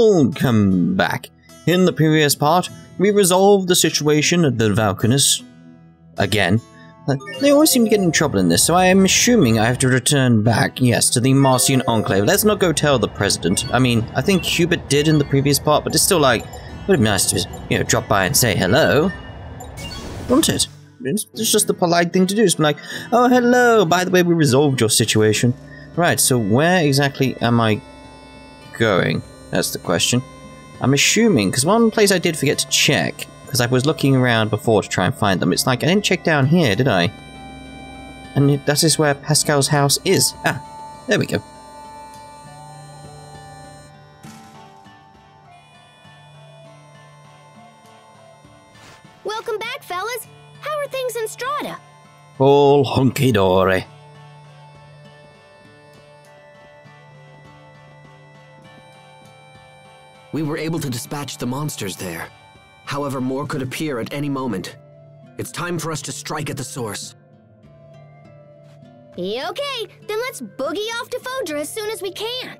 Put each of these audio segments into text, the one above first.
Welcome back. In the previous part, we resolved the situation at the Valcanus. Again. They always seem to get in trouble in this, so I am assuming I have to return back, yes, to the Martian Enclave. Let's not go tell the President. I mean, I think Hubert did in the previous part, but it's still like, it would be nice to, you know, drop by and say hello. Wouldn't it? It's just the polite thing to do. It's been like, oh, hello, by the way, we resolved your situation. Right, so where exactly am I going? That's the question. I'm assuming, because one place I did forget to check, because I was looking around before to try and find them. It's like, I didn't check down here, did I? And that is where Pascal's house is. Ah, there we go. Welcome back, fellas. How are things in Strata? All hunky-dory. We were able to dispatch the monsters there. However, more could appear at any moment. It's time for us to strike at the source. Okay, then let's boogie off to Fodra as soon as we can.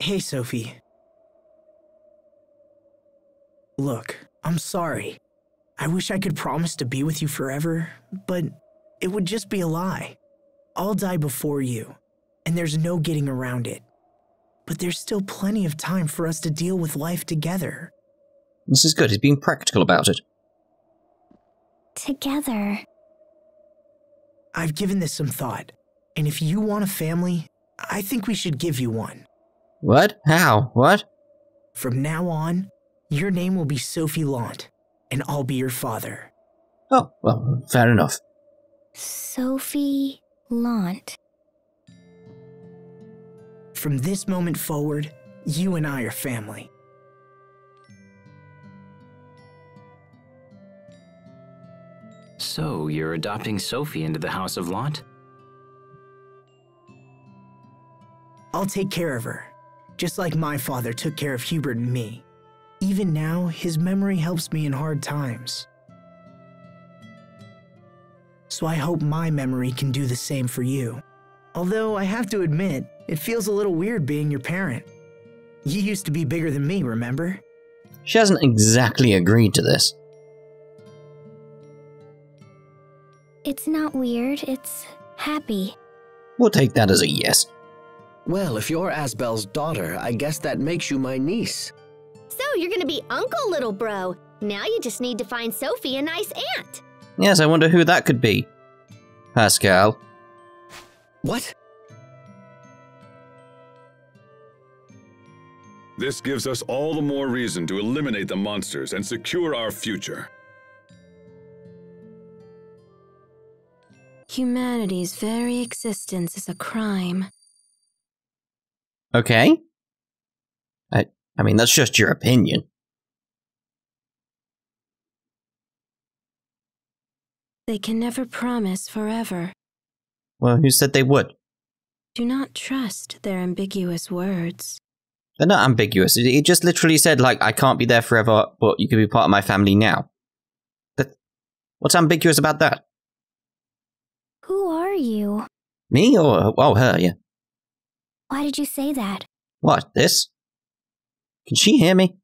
Hey, Sophie. Look, I'm sorry. I wish I could promise to be with you forever, but it would just be a lie. I'll die before you. And there's no getting around it. But there's still plenty of time for us to deal with life together. This is good. He's being practical about it. Together. I've given this some thought. And if you want a family, I think we should give you one. What? How? What? From now on, your name will be Sophie Lhant, and I'll be your father. Oh, well, fair enough. Sophie Lhant. From this moment forward, you and I are family. So, you're adopting Sophie into the House of Lhant? I'll take care of her, just like my father took care of Hubert and me. Even now, his memory helps me in hard times. So I hope my memory can do the same for you. Although I have to admit, it feels a little weird being your parent. You used to be bigger than me, remember? She hasn't exactly agreed to this. It's not weird, it's happy. We'll take that as a yes. Well, if you're Asbel's daughter, I guess that makes you my niece. So you're gonna be uncle, little bro. Now you just need to find Sophie a nice aunt. Yes, I wonder who that could be. Pascal. What? This gives us all the more reason to eliminate the monsters and secure our future. Humanity's very existence is a crime. Okay. I mean, that's just your opinion. They can never promise forever. Well, who said they would? Do not trust their ambiguous words. They're not ambiguous. It just literally said, like, I can't be there forever, but you can be part of my family now. That, what's ambiguous about that? Who are you? Me or, oh, her, yeah. Why did you say that? What, this? Can she hear me?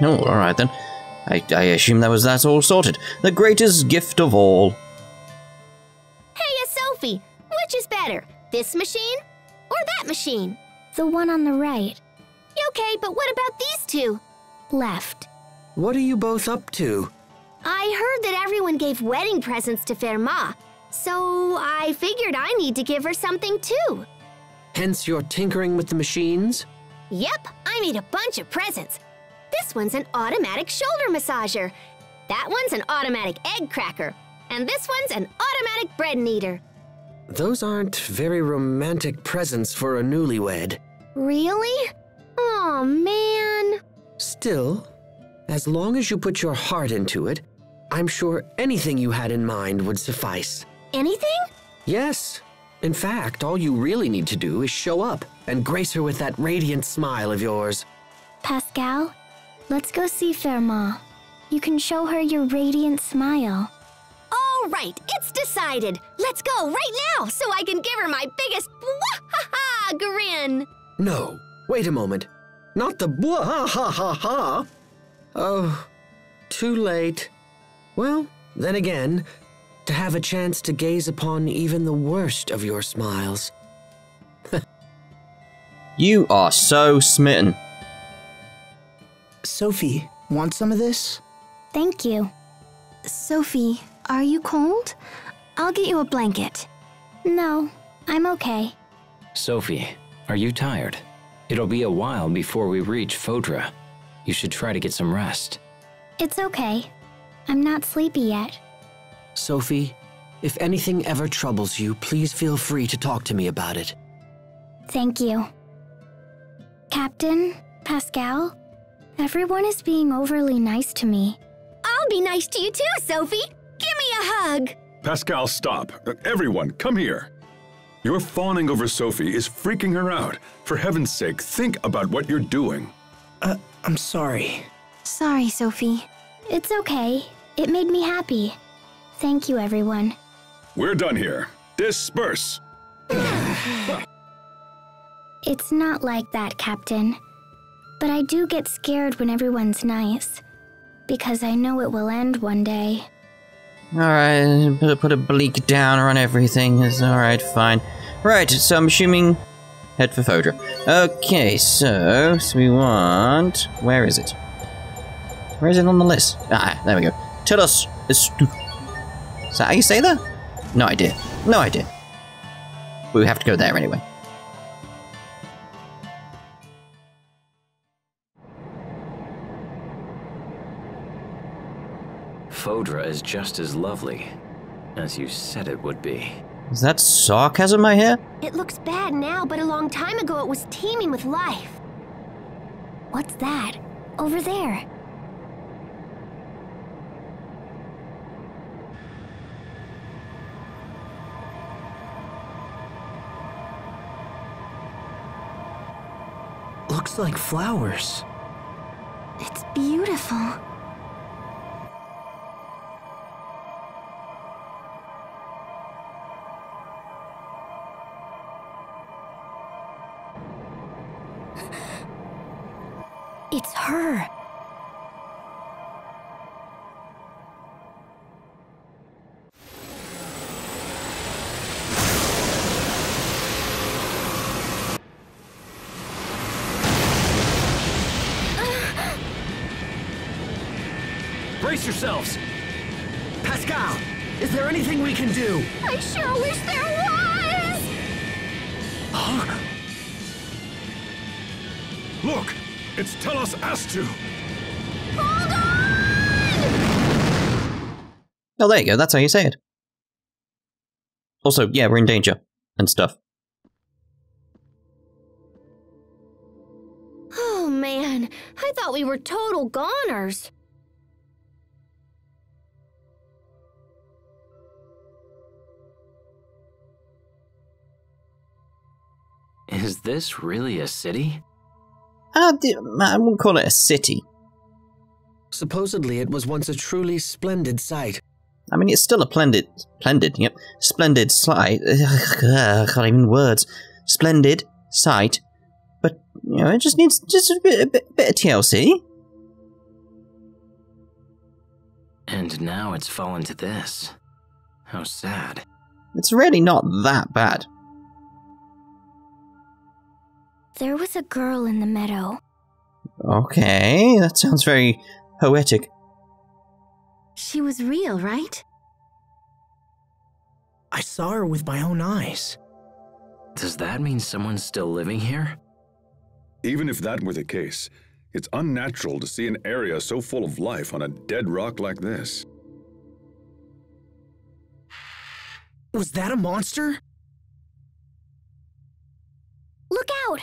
No, oh, alright then. I assume that's all sorted. The greatest gift of all. Hey, Sophie! Which is better, this machine or that machine? The one on the right. Okay, but what about these two? Left. What are you both up to? I heard that everyone gave wedding presents to Fair Ma, so I figured I need to give her something too. Hence you're tinkering with the machines? Yep, I made a bunch of presents. This one's an automatic shoulder massager. That one's an automatic egg cracker. And this one's an automatic bread kneader. Those aren't very romantic presents for a newlywed. Really? Aw, man. Still, as long as you put your heart into it, I'm sure anything you had in mind would suffice. Anything? Yes. In fact, all you really need to do is show up and grace her with that radiant smile of yours. Pascal, let's go see Fair Ma. You can show her your radiant smile. All right, it's decided. Let's go right now so I can give her my biggest bwa-ha-ha grin. No, wait a moment. Not the bwa-ha-ha-ha. Oh, too late. Well, then again, to have a chance to gaze upon even the worst of your smiles. You are so smitten. Sophie, want some of this? Thank you. Sophie, are you cold? I'll get you a blanket. No, I'm okay. Sophie, are you tired? It'll be a while before we reach Fodra. You should try to get some rest. It's okay. I'm not sleepy yet. Sophie, if anything ever troubles you, please feel free to talk to me about it. Thank you. Captain, Pascal, everyone is being overly nice to me. I'll be nice to you too, Sophie! Give me a hug! Pascal, stop. Everyone, come here. Your fawning over Sophie is freaking her out. For heaven's sake, think about what you're doing. I'm sorry. Sorry, Sophie. It's okay. It made me happy. Thank you, everyone. We're done here. Disperse! It's not like that, Captain. But I do get scared when everyone's nice. Because I know it will end one day. Alright, put a bleak downer on everything. Alright, fine. Right, so I'm assuming... head for Fodra. Okay, so we want... where is it? Where is it on the list? Ah, there we go. Telos Astu. Is that how you say that? No idea. No idea. We have to go there anyway. Fodra is just as lovely as you said it would be. Is that sarcasm I hear? It looks bad now, but a long time ago it was teeming with life. What's that? Over there. Looks like flowers. It's beautiful. It's her. Yourselves. Pascal, is there anything we can do? I sure wish there was! Huh? Look! It's Telos Astu! Hold on! Oh, there you go. That's how you say it. Also, yeah, we're in danger. And stuff. Oh, man. I thought we were total goners. Is this really a city? I wouldn't call it a city. Supposedly it was once a truly splendid site. I mean, it's still a splendid site. I can't even words. Splendid site. But, you know, it just needs just a bit of TLC. And now it's fallen to this. How sad. It's really not that bad. There was a girl in the meadow. Okay, that sounds very poetic. She was real, right? I saw her with my own eyes. Does that mean someone's still living here? Even if that were the case, it's unnatural to see an area so full of life on a dead rock like this. Was that a monster? Look out!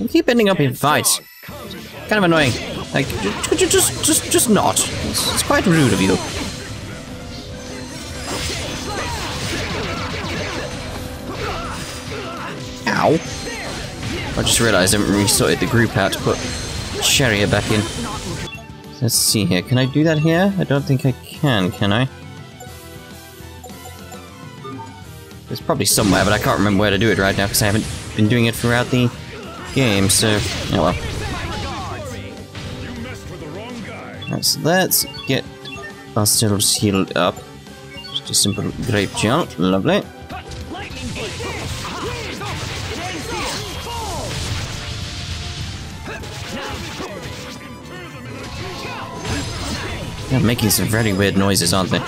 We keep ending up in fights. Kind of annoying. Like, could you just not? It's quite rude of you. Ow. I just realised I haven't restarted the group out to put Cheria back in. Let's see here. Can I do that here? I don't think I can I? It's probably somewhere, but I can't remember where to do it right now because I haven't been doing it throughout the game, so... oh well. Alright, so let's get ourselves healed up. Just a simple grape jump. Lovely. They're making some very weird noises, aren't they?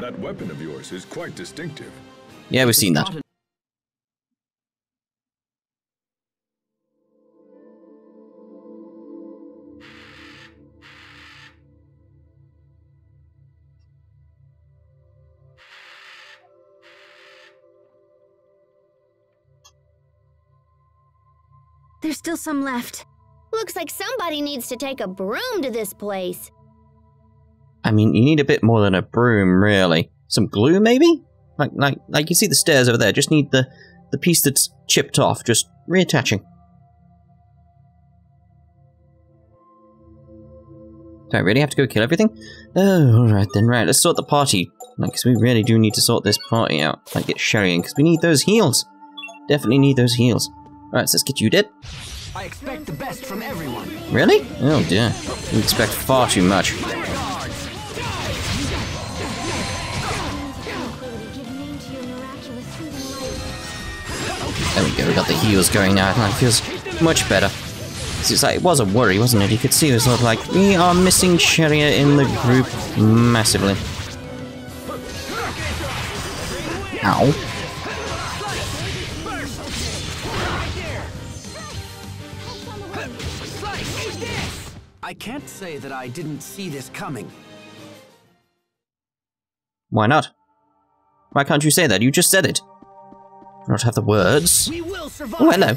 That weapon of yours is quite distinctive. Yeah, we've seen that. There's still some left. Looks like somebody needs to take a broom to this place. I mean, you need a bit more than a broom, really. Some glue, maybe? Like you see the stairs over there. Just need the piece that's chipped off. Just reattaching. Do I really have to go kill everything? Oh, alright then, right. Let's sort the party. Because we really do need to sort this party out. Like, get Sherry in, because we need those heals. Definitely need those heals. Alright, so let's get you dead. I expect the best from everyone. Really? Oh dear. You expect far too much. There we go, we got the heals going now, and it feels much better. It's like, it was a worry, wasn't it? You could see it was sort of like, we are missing Cheria in the group massively. Ow. I can't say that I didn't see this coming. Why not? Why can't you say that? You just said it. I don't have the words. We will survive. Oh, hello.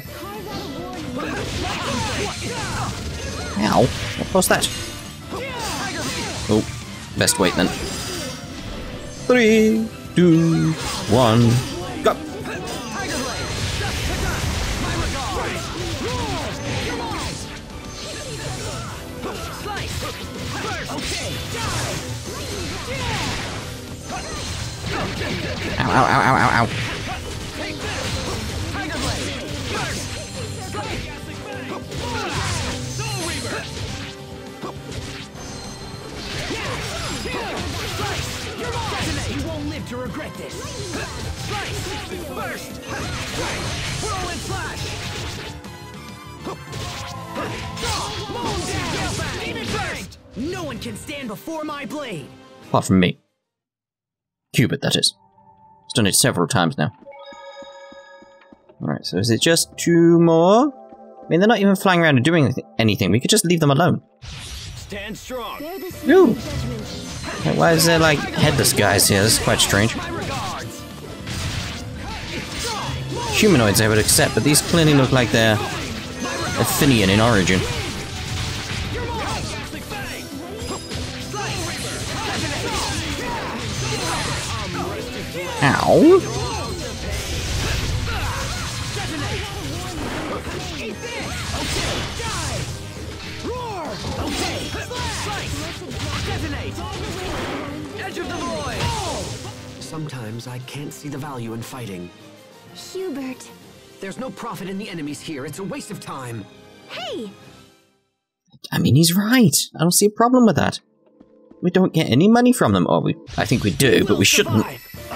Ow. What was that? Oh, best wait then. 3, 2, 1, go. Ow, ow, ow, ow, ow, ow. You won't live to regret this. Slice first. Whirl and flash. Demon burst. No one can stand before my blade. Apart from me. Hubert, that is. He's done it several times now. Alright, so is it just 2 more? I mean, they're not even flying around and doing anything. We could just leave them alone. Stand strong. Ooh. Why is there, like, headless guys here? This is quite strange. Humanoids I would accept, but these clearly look like they're Athenian in origin. Ow! Sometimes I can't see the value in fighting. Hubert. There's no profit in the enemies here. It's a waste of time. Hey! I mean, he's right. I don't see a problem with that. We don't get any money from them. Or we, I think we do, but we shouldn't.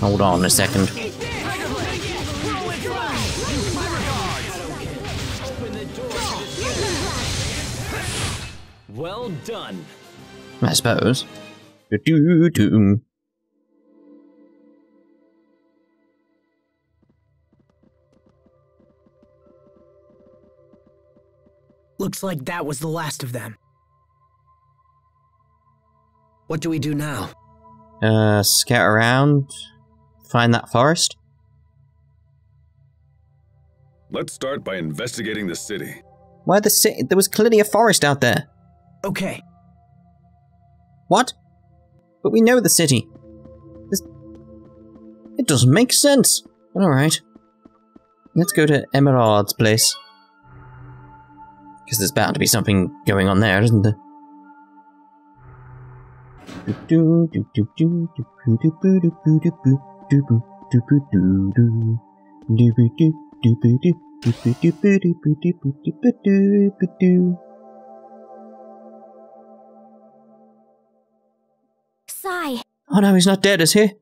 Hold on a second. Well done. I suppose. Do-do-do. Looks like that was the last of them. What do we do now? Scout around, find that forest. Let's start by investigating the city. Why the city? There was clearly a forest out there. Okay. What? But we know the city. This... It doesn't make sense. Alright. Let's go to Emerald's place. Because there's bound to be something going on there, isn't there? Sigh. Oh no, he's not dead, is he?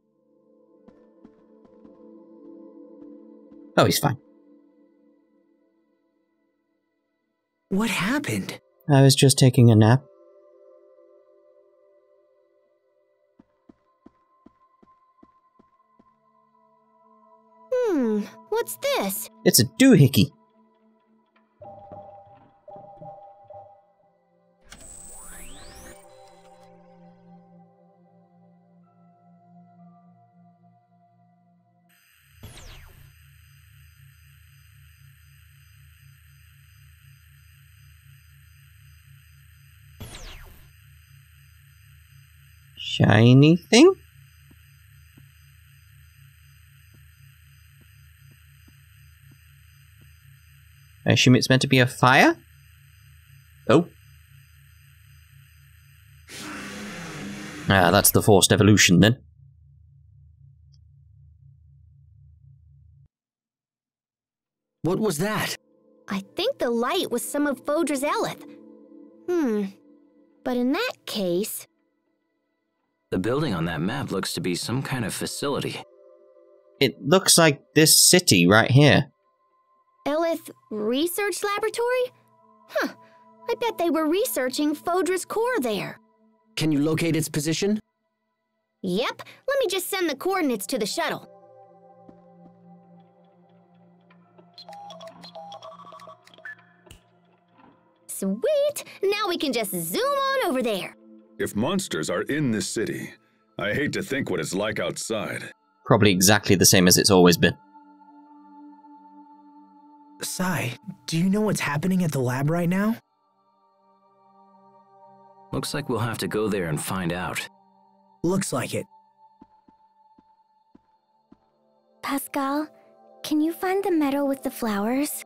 Oh, he's fine. What happened? I was just taking a nap. What's this? It's a doohickey. Shiny thing? I assume it's meant to be a fire? Oh. Ah, that's the forced evolution then. What was that? I think the light was some of Fodra's Eleth. But in that case... The building on that map looks to be some kind of facility. It looks like this city right here. Eleth Research Laboratory? Huh. I bet they were researching Fodra's core there. Can you locate its position? Yep. Let me just send the coordinates to the shuttle. Sweet! Now we can just zoom on over there. If monsters are in this city, I hate to think what it's like outside. Probably exactly the same as it's always been. Sai, do you know what's happening at the lab right now? Looks like we'll have to go there and find out. Looks like it. Pascal, can you find the meadow with the flowers?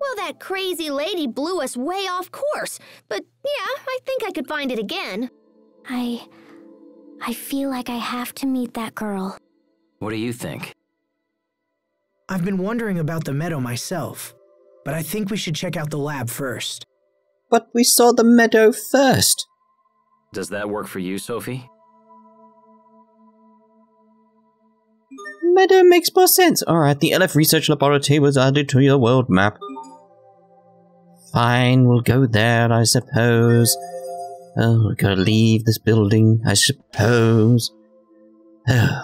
Well, that crazy lady blew us way off course, but yeah, I think I could find it again. I feel like I have to meet that girl. What do you think? I've been wondering about the meadow myself, but I think we should check out the lab first. But we saw the meadow first. Does that work for you, Sophie? Meadow makes more sense. Alright, the Eleth Research Laboratory was added to your world map. Fine, we'll go there, I suppose. Oh, we've got to leave this building, I suppose. Oh.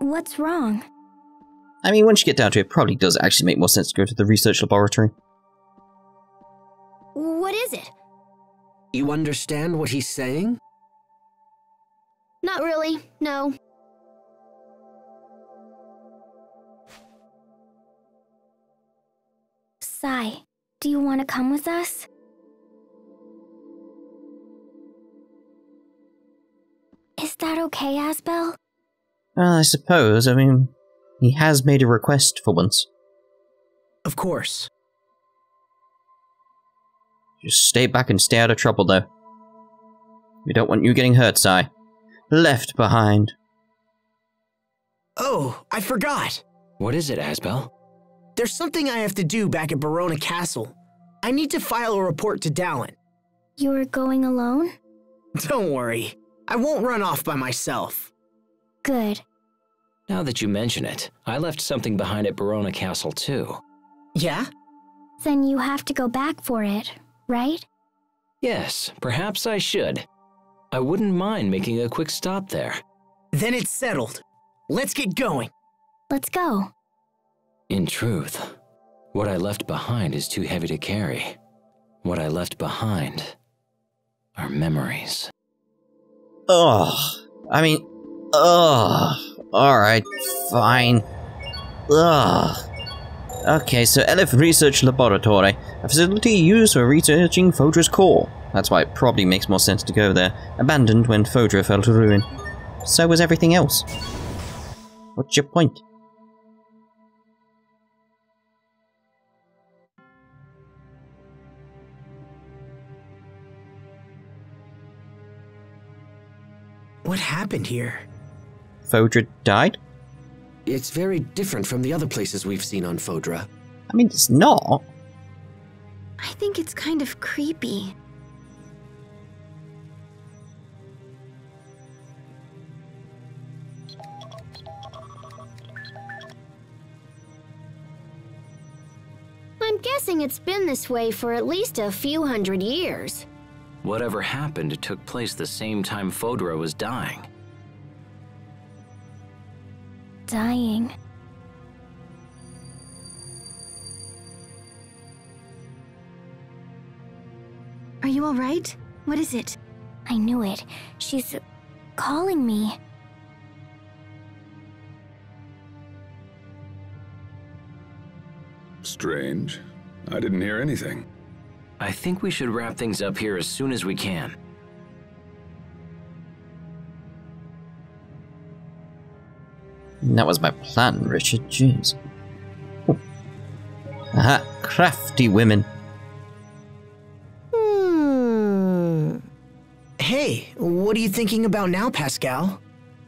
What's wrong? I mean, once you get down to it, it probably does actually make more sense to go to the research laboratory. What is it? You understand what he's saying? Not really, no. Sai, do you want to come with us? Is that okay, Asbel? Well, I suppose. I mean, he has made a request for once. Of course. Just stay back and stay out of trouble, though. We don't want you getting hurt, Sai. Left behind. Oh, I forgot. What is it, Asbel? There's something I have to do back at Barona Castle. I need to file a report to Dallin. You're going alone? Don't worry. I won't run off by myself. Good. Now that you mention it, I left something behind at Barona Castle too. Yeah? Then you have to go back for it, right? Yes, perhaps I should. I wouldn't mind making a quick stop there. Then it's settled. Let's get going. Let's go. In truth, what I left behind is too heavy to carry. What I left behind are memories. Ugh. I mean, ugh. Alright, fine. Ugh. Okay, so Eleth Research Laboratory, a facility used for researching Fodra's core. That's why it probably makes more sense to go there. Abandoned when Fodra fell to ruin. So was everything else. What's your point? What happened here? Fodra died? It's very different from the other places we've seen on Fodra. I mean, it's not. I think it's kind of creepy. I'm guessing it's been this way for at least a few hundred years. Whatever happened took place the same time Fodra was dying. Dying. Are you all right? What is it? I knew it. She's calling me. Strange. I didn't hear anything. I think we should wrap things up here as soon as we can. That was my plan, Richard. Jeez. Oh. Aha, crafty women. Hmm. Hey, what are you thinking about now, Pascal?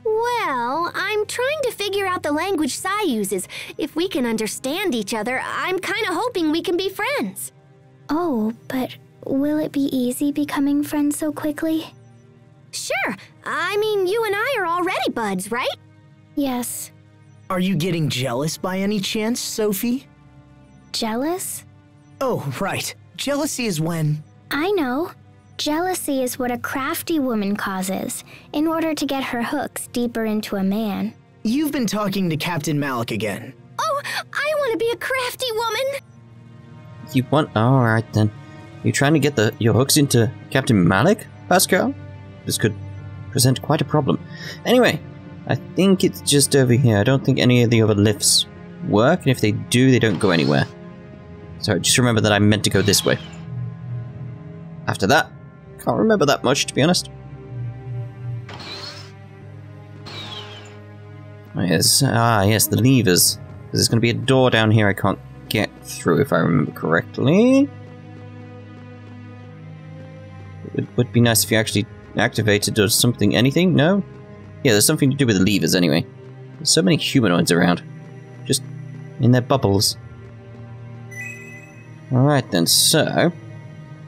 Well, I'm trying to figure out the language Sai uses. If we can understand each other, I'm kind of hoping we can be friends. Oh, but will it be easy becoming friends so quickly? Sure. I mean, you and I are already buds, right? Yes. Are you getting jealous by any chance, Sophie? Jealous? Oh, right. Jealousy is when... I know. Jealousy is what a crafty woman causes in order to get her hooks deeper into a man. You've been talking to Captain Malik again. Oh, I want to be a crafty woman! You want... Alright then. You trying to get your hooks into Captain Malik, Pascal? This could present quite a problem. Anyway... I think it's just over here. I don't think any of the other lifts work, and if they do, they don't go anywhere. So just remember that I meant to go this way. After that, can't remember that much, to be honest. Yes, yes, the levers. There's going to be a door down here I can't get through, if I remember correctly. It would be nice if you actually activated or something, anything, no? Yeah, there's something to do with the levers, anyway. There's so many humanoids around. Just in their bubbles. Alright then, so...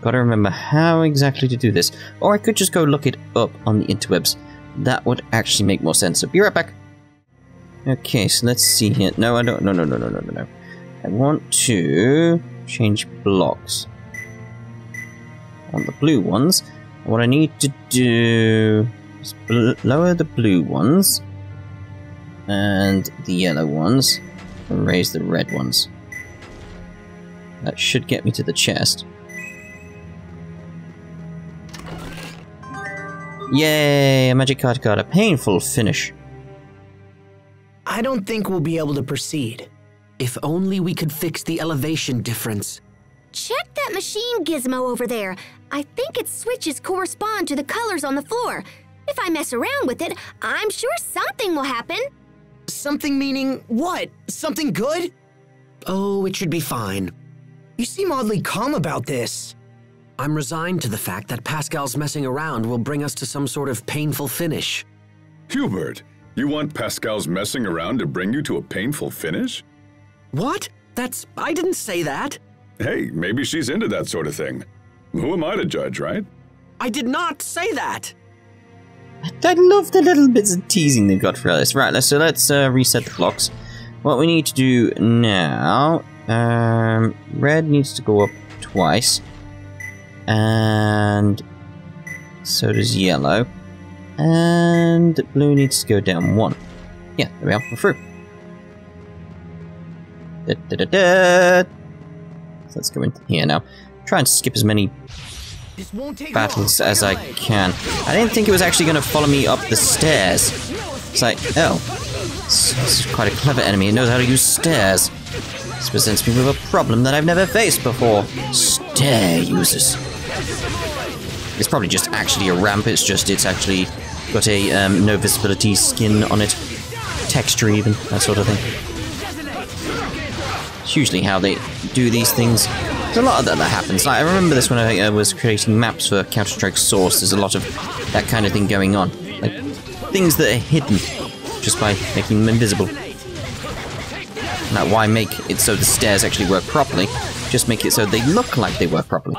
Gotta remember how exactly to do this. Or I could just go look it up on the interwebs. That would actually make more sense, so be right back! Okay, so let's see here. No, I don't... No. I want to... change blocks. On the blue ones. What I need to do... lower the blue ones and the yellow ones and raise the red ones. That should get me to the chest. Yay! A magic card got a painful finish. I don't think we'll be able to proceed. If only we could fix the elevation difference. Check that machine gizmo over there. I think its switches correspond to the colors on the floor. If I mess around with it, I'm sure something will happen. Something meaning what? Something good? Oh, it should be fine. You seem oddly calm about this. I'm resigned to the fact that Pascal's messing around will bring us to some sort of painful finish. Hubert, you want Pascal's messing around to bring you to a painful finish? What? I didn't say that. Hey, maybe she's into that sort of thing. Who am I to judge, right? I did not say that. I love the little bits of teasing they've got for us. Right, so let's reset the blocks. What we need to do now... red needs to go up twice. And... so does yellow. And blue needs to go down one. Yeah, there we go. We're through. Da, da, da, da. So let's go in here now. Try and skip as many battles as I can. I didn't think it was actually going to follow me up the stairs. It's like, oh, this is quite a clever enemy. It knows how to use stairs. This presents me with a problem that I've never faced before. Stair users. It's probably just actually a ramp. It's just it's actually got a no visibility skin on it, texture even, that sort of thing. It's usually how they do these things. There's a lot of that happens. Like, I remember this when I was creating maps for Counter Strike Source. There's a lot of that kind of thing going on, like things that are hidden just by making them invisible. Now, why make it so the stairs actually work properly? Just make it so they look like they work properly.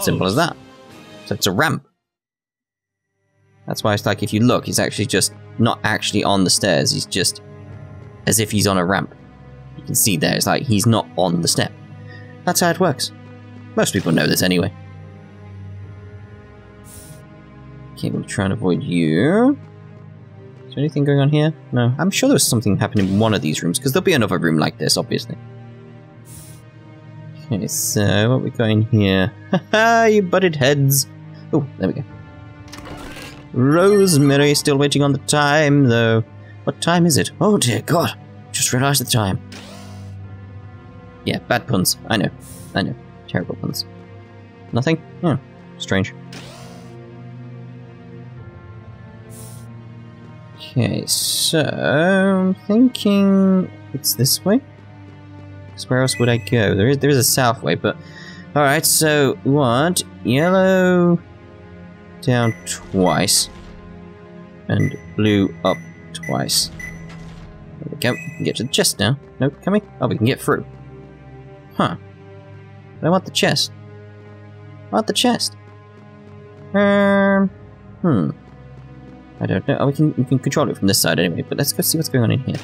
Simple as that. So it's a ramp. That's why it's like, if you look, he's actually just not actually on the stairs. He's just as if he's on a ramp. You can see there. It's like he's not on the step. That's how it works. Most people know this anyway. Okay, we'll try and avoid you. Is there anything going on here? No. I'm sure there's something happening in one of these rooms, because there'll be another room like this, obviously. Okay, so what we got in here? Haha, you butted heads. Oh, there we go. Rosemary, still waiting on the time, though. What time is it? Oh dear God, just realised the time. Yeah, bad puns. I know. Terrible puns. Nothing? Oh, strange. Okay, so I'm thinking it's this way. Because where else would I go? There is a south way, but alright, so what? Yellow down twice. And blue up twice. There we go. We can get to the chest now. Nope, can we? Oh, we can get through. Huh. But I want the chest. I want the chest. I don't know. Oh, we can control it from this side anyway, but let's go see what's going on in here.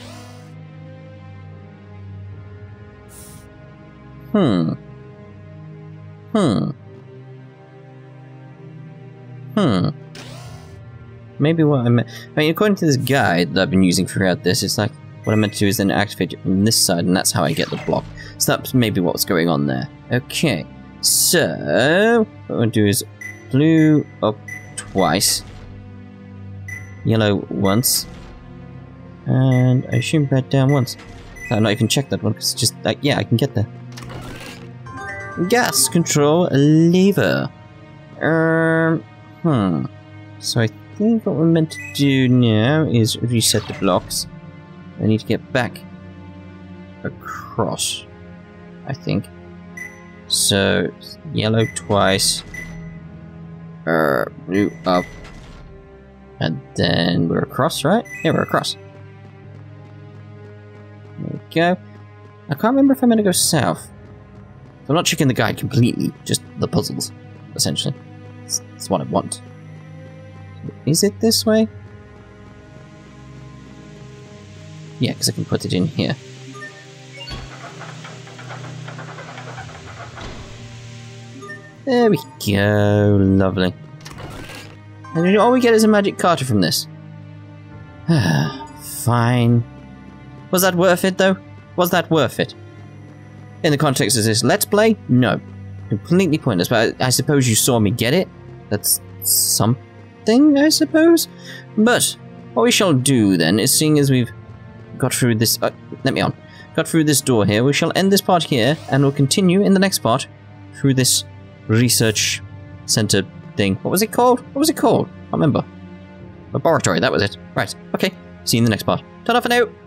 Maybe what I mean, according to this guide that I've been using throughout this, it's like, what I'm meant to do is then activate it from this side, and that's how I get the block. So that's maybe what's going on there. Okay, so what I'm going to do is blue up twice, yellow once, and I assume red down once. I'm not even checked that one, because it's just like, yeah, I can get there. Gas control lever. So I think what we're meant to do now is reset the blocks. I need to get back across, I think. So, yellow twice, blue up, and then we're across, right? Yeah, we're across. There we go. I can't remember if I'm going to go south. I'm not checking the guide completely, just the puzzles, essentially. That's what I want. Is it this way? Yeah, because I can put it in here. There we go, lovely. And all we get is a magic carter from this. Fine. Was that worth it, though? Was that worth it? In the context of this Let's Play, no. Completely pointless, but I suppose you saw me get it. That's something, I suppose? But what we shall do, then, is seeing as we've got through this... let me on. Got through this door here, we shall end this part here, and we'll continue in the next part through this research center thing. What was it called? What was it called? I can't remember. Laboratory, that was it. Right, okay. See you in the next part. Ta-da for now!